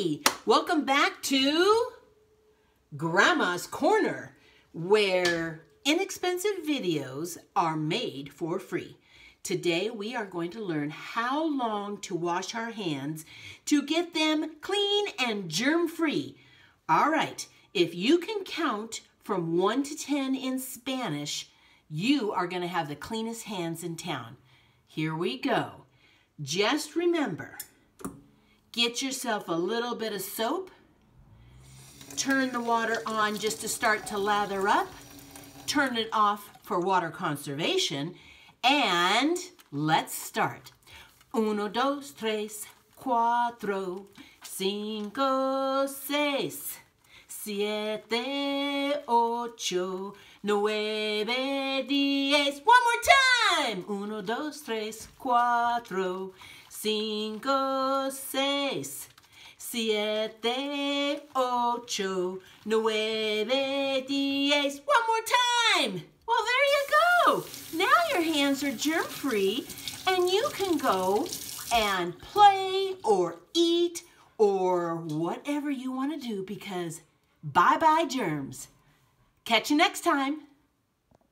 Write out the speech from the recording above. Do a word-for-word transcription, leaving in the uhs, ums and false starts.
Hey, welcome back to Grandma's Corner, where inexpensive videos are made for free. Today we are going to learn how long to wash our hands to get them clean and germ-free. All right, if you can count from one to ten in Spanish, you are going to have the cleanest hands in town. Here we go. Just remember, get yourself a little bit of soap. Turn the water on just to start to lather up. Turn it off for water conservation. And let's start. Uno, dos, tres, cuatro, cinco, seis, siete, ocho, nueve, diez. One more time. Uno, dos, tres, cuatro, cinco, seis, siete, ocho, nueve, diez. One more time. Well, there you go. Now your hands are germ-free and you can go and play or eat or whatever you want to do because bye-bye germs. Catch you next time.